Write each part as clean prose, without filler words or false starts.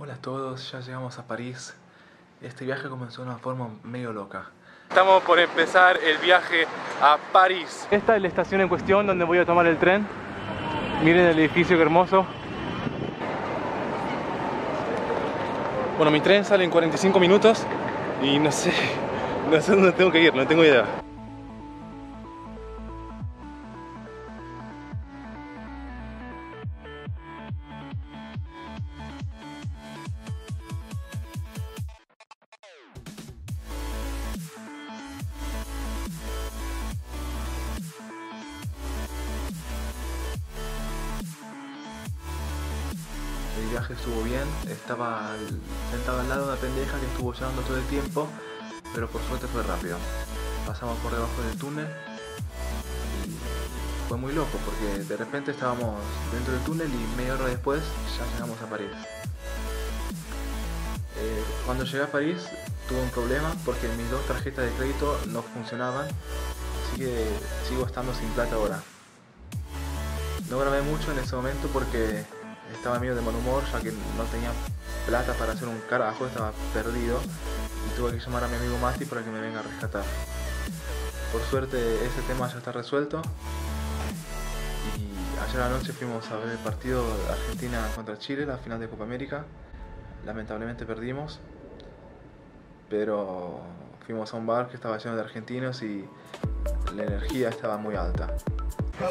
Hola a todos, ya llegamos a París. Este viaje comenzó de una forma medio loca. Estamos por empezar el viaje a París. Esta es la estación en cuestión donde voy a tomar el tren. Miren el edificio, que hermoso. Bueno, mi tren sale en 45 minutos y no sé dónde tengo que ir, no tengo idea. El viaje estuvo bien, estaba sentado al lado de una pendeja que estuvo llorando todo el tiempo, pero por suerte fue rápido. Pasamos por debajo del túnel y fue muy loco porque de repente estábamos dentro del túnel y media hora después ya llegamos a París. Cuando llegué a París tuve un problema porque mis dos tarjetas de crédito no funcionaban, así que sigo estando sin plata ahora. No grabé mucho en ese momento porque estaba medio de mal humor, ya que no tenía plata para hacer un carajo, estaba perdido y tuve que llamar a mi amigo Mati para que me venga a rescatar. Por suerte ese tema ya está resuelto y ayer a la noche fuimos a ver el partido de Argentina contra Chile, la final de Copa América. Lamentablemente perdimos, pero fuimos a un bar que estaba lleno de argentinos y la energía estaba muy alta. ¡Soy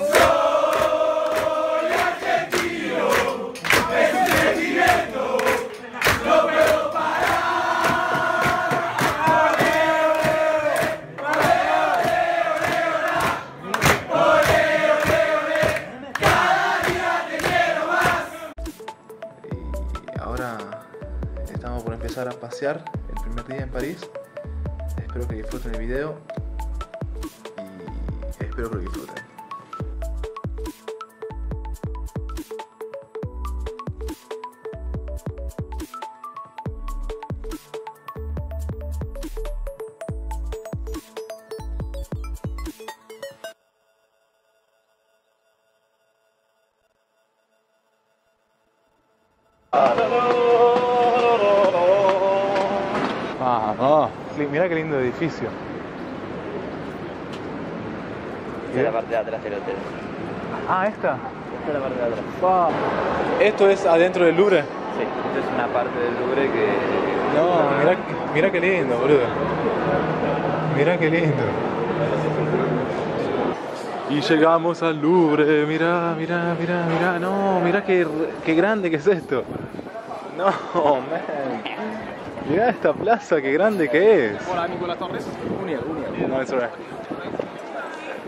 argentino! Es un sentimiento, no puedo parar. Ole, ole, ole, ole, ole, ole, cada día te quiero más. Y ahora estamos por empezar a pasear el primer día en París. Espero que disfruten el video y espero que lo disfruten. Ah, mira qué lindo edificio. Esta es la parte de atrás del hotel. Ah, ¿esta? Esta es la parte de atrás. Wow. ¿Esto es adentro del Louvre? Sí, esto es una parte del Louvre que... No, mira qué lindo, boludo. Mira qué lindo. Y llegamos al Louvre, mirá, no, mirá qué grande que es esto. No, man. Mirá esta plaza, qué grande que es. Hola, Nicolás Torres. Unión. No, es verdad.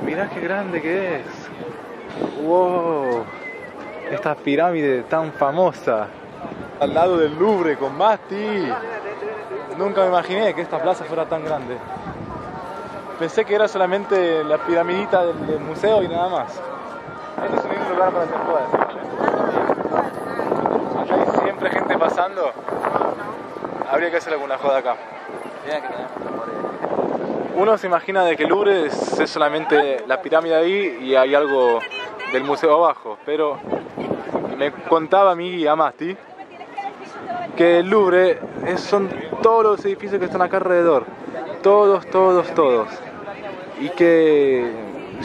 Mirá qué grande que es. Wow. Esta pirámide tan famosa. Al lado del Louvre con Mati. Nunca me imaginé que esta plaza fuera tan grande. Pensé que era solamente la piramidita del museo y nada más. Este es un lindo lugar para hacer jodas. Acá hay siempre gente pasando. Habría que hacer alguna joda acá. Uno se imagina de que el Louvre es solamente la pirámide ahí y hay algo del museo abajo. Pero me contaba mi guía Masti que el Louvre son todos los edificios que están acá alrededor. Todos. Y que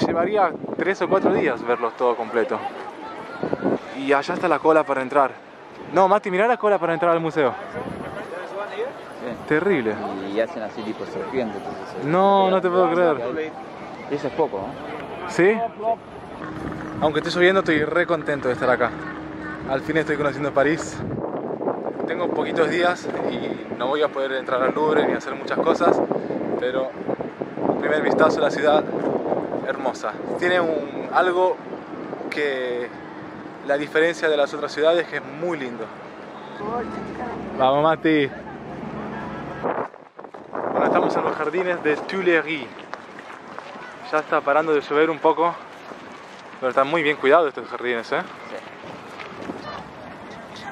llevaría 3 o 4 días verlos todo completo. Y allá está la cola para entrar. No, Mati, mirá la cola para entrar al museo. Sí. Terrible. Y hacen así tipo serpiente. No, no te puedo creer. Y eso es poco, ¿no? ¿Sí? Aunque estoy lloviendo, estoy re contento de estar acá. Al fin estoy conociendo París. Tengo poquitos días y no voy a poder entrar al Louvre ni hacer muchas cosas, pero el primer vistazo a la ciudad, hermosa. Tiene algo que la diferencia de las otras ciudades, que es muy lindo. Vamos, Mati. Bueno, estamos en los Jardines de Tuileries. Ya está parando de llover un poco, pero están muy bien cuidados estos jardines, ¿eh? Sí.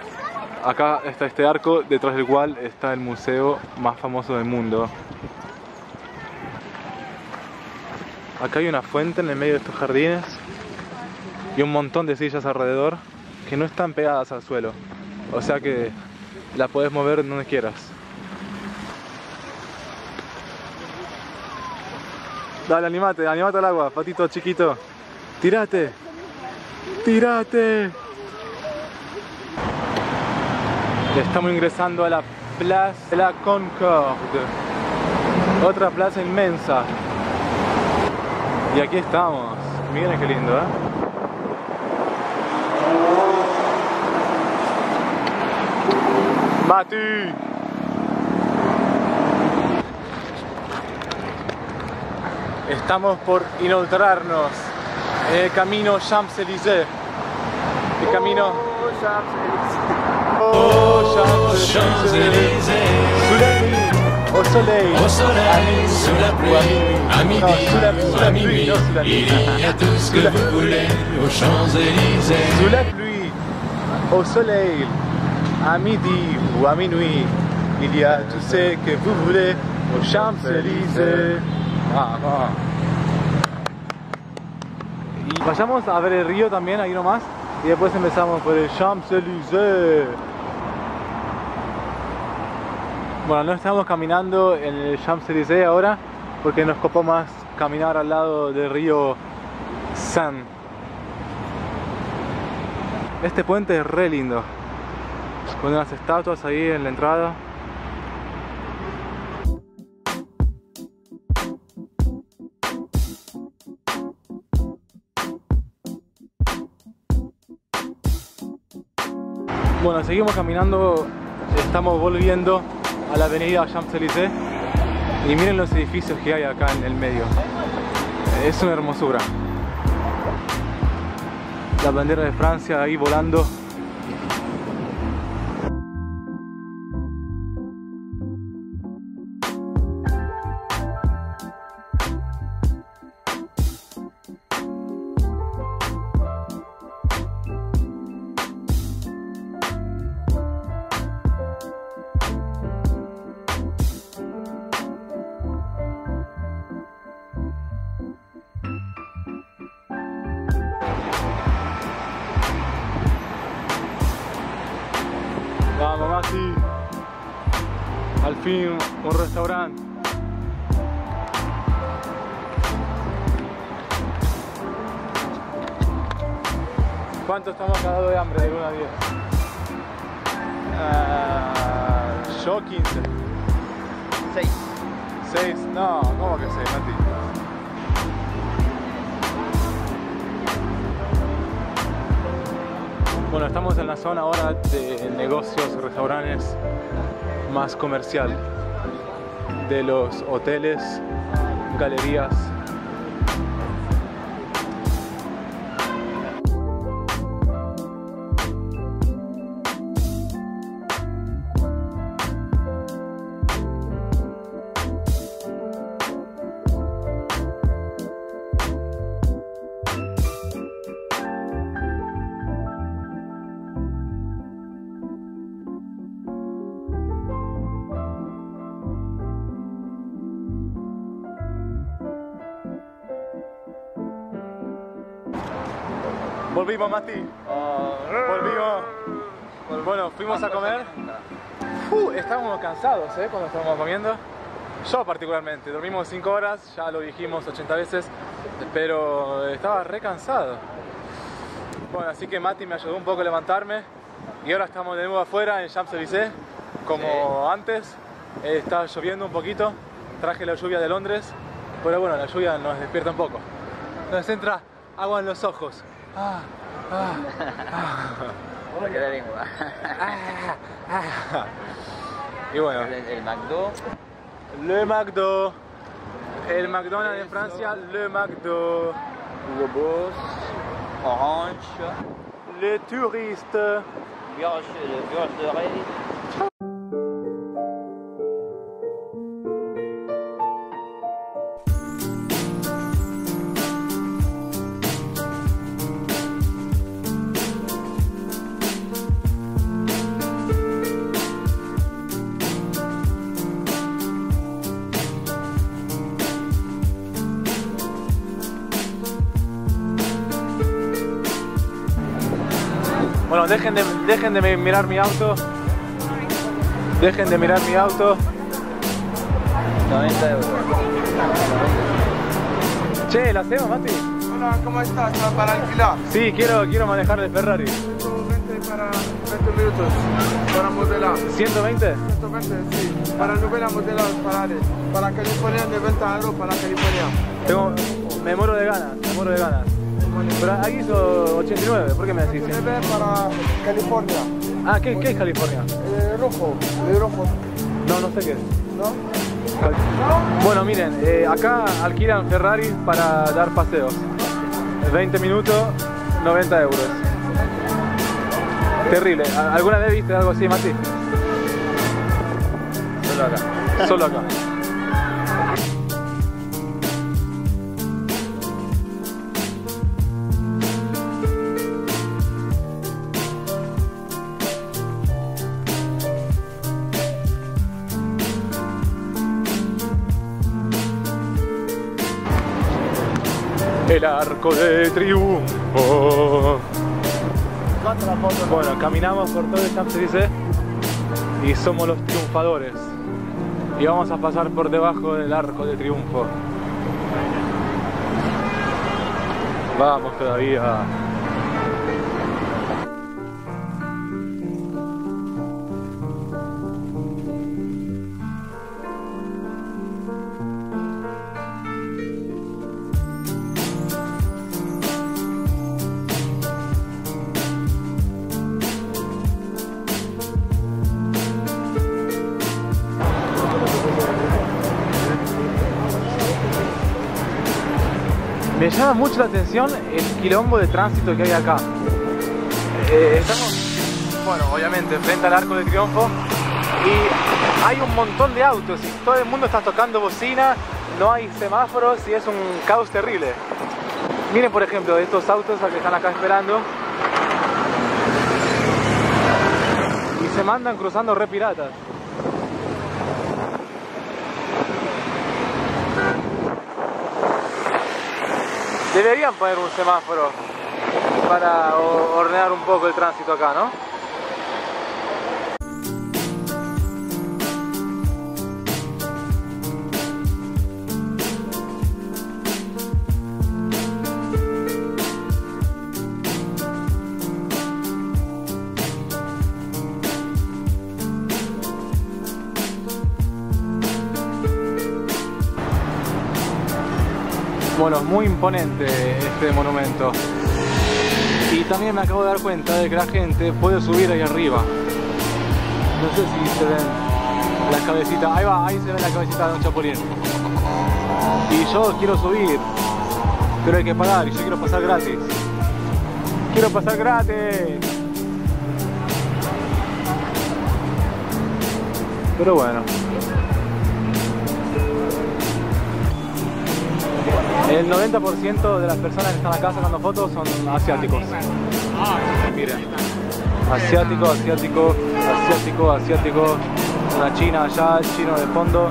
Acá está este arco, detrás del cual está el museo más famoso del mundo. Acá hay una fuente en el medio de estos jardines y un montón de sillas alrededor que no están pegadas al suelo. O sea que la puedes mover donde quieras. Dale, animate, animate al agua, patito chiquito. Tírate, tírate. Estamos ingresando a la Plaza de la Concorde, otra plaza inmensa. Y aquí estamos. Miren qué lindo, ¿eh? ¡Mati! Estamos por inoltrarnos en el camino Champs-Élysées. El camino... Oh, Champs-Élysées. Oh, Champs-Élysées. Au soleil, sous la pluie, à midi, il y a tout ce que vous voulez aux Champs-Élysées. Sous la pluie, au soleil, à midi ou à minuit, il y a tout ce que vous voulez aux Champs-Élysées. Vayamos a ver el río también, ahí nomás, y después empezamos por el Champs-Élysées. Bueno, no estamos caminando en el Champs-Élysées ahora porque nos copó más caminar al lado del río Seine. Este puente es re lindo, con unas estatuas ahí en la entrada. Bueno, seguimos caminando, estamos volviendo a la avenida Champs-Élysées y miren los edificios que hay acá en el medio. Es una hermosura. La bandera de Francia ahí volando. Vamos, Mati. Al fin, un restaurante. ¿Cuánto estamos cagados de hambre? De 1 a 10. Yo 15. 6. 6, no, ¿cómo que 6, Mati? Bueno, estamos en la zona ahora de negocios, restaurantes más comercial, de los hoteles, galerías. Volvimos, Mati. Volvimos. Bueno, fuimos a comer. Estábamos cansados, ¿eh? Cuando estábamos comiendo. Yo particularmente. Dormimos 5 horas, ya lo dijimos 80 veces, pero estaba re cansado. Bueno, así que Mati me ayudó un poco a levantarme. Y ahora estamos de nuevo afuera en Champs-Élysées, como antes. Está lloviendo un poquito. Traje la lluvia de Londres, pero bueno, la lluvia nos despierta un poco. Nos entra agua en los ojos. La lengua. Y bueno, el McDo. Le McDo. El McDonald's en Francia, le McDo. Hugo Boss. Orange. Le Touriste. Vierge de Rey. Bueno, dejen de mirar mi auto, Dejen de mirar mi auto. 90 euros. Che, ¿la hacemos, Mati? Hola, ¿cómo estás? ¿Para alquilar? Sí, quiero manejar el Ferrari. 120 para 20 minutos, para modelar. ¿120? 120, sí. Para novela modelar Ferrari. Para California, de 90 euros para California. Me muero de ganas, me muero de ganas. Pero ahí hizo 89, ¿por qué me decís? 89 para California. Ah, ¿qué es California? Rojo, de rojo. No, no sé qué es. ¿No? Bueno, miren, acá alquilan Ferrari para dar paseos. 20 minutos, 90 euros. Terrible. ¿Alguna vez viste algo así, Mati? Solo acá. Solo acá. El Arco de Triunfo. Bueno, caminamos por todo el Champs-Élysées y somos los triunfadores. Y vamos a pasar por debajo del Arco de Triunfo. Vamos todavía. Me llama mucho la atención el quilombo de tránsito que hay acá. Estamos, bueno, obviamente, frente al Arco de Triunfo y hay un montón de autos y todo el mundo está tocando bocina, no hay semáforos y es un caos terrible. Miren, por ejemplo, estos autos que están acá esperando y se mandan cruzando re piratas. Deberían poner un semáforo para ordenar un poco el tránsito acá, ¿no? Bueno, es muy imponente este monumento. Y también me acabo de dar cuenta de que la gente puede subir ahí arriba. No sé si se ven las cabecitas. Ahí va, ahí se ve la cabecita de un chapulín. Y yo quiero subir, pero hay que pagar y yo quiero pasar gratis. ¡Quiero pasar gratis! Pero bueno. El 90% de las personas que están acá sacando fotos son asiáticos. Miren, asiático, asiático, asiático, asiático. Una china allá, chino de fondo.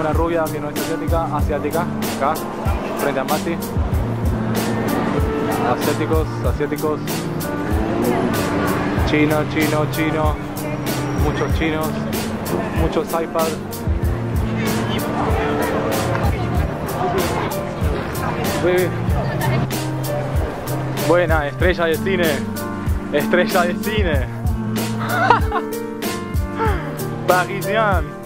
Una rubia que no es asiática, asiática. Acá, frente a Mati. Asiáticos, asiáticos. Chino, chino, chino. Muchos chinos. Muchos iPads. Sí. Buena, estrella de cine. Estrella de cine. Parisian.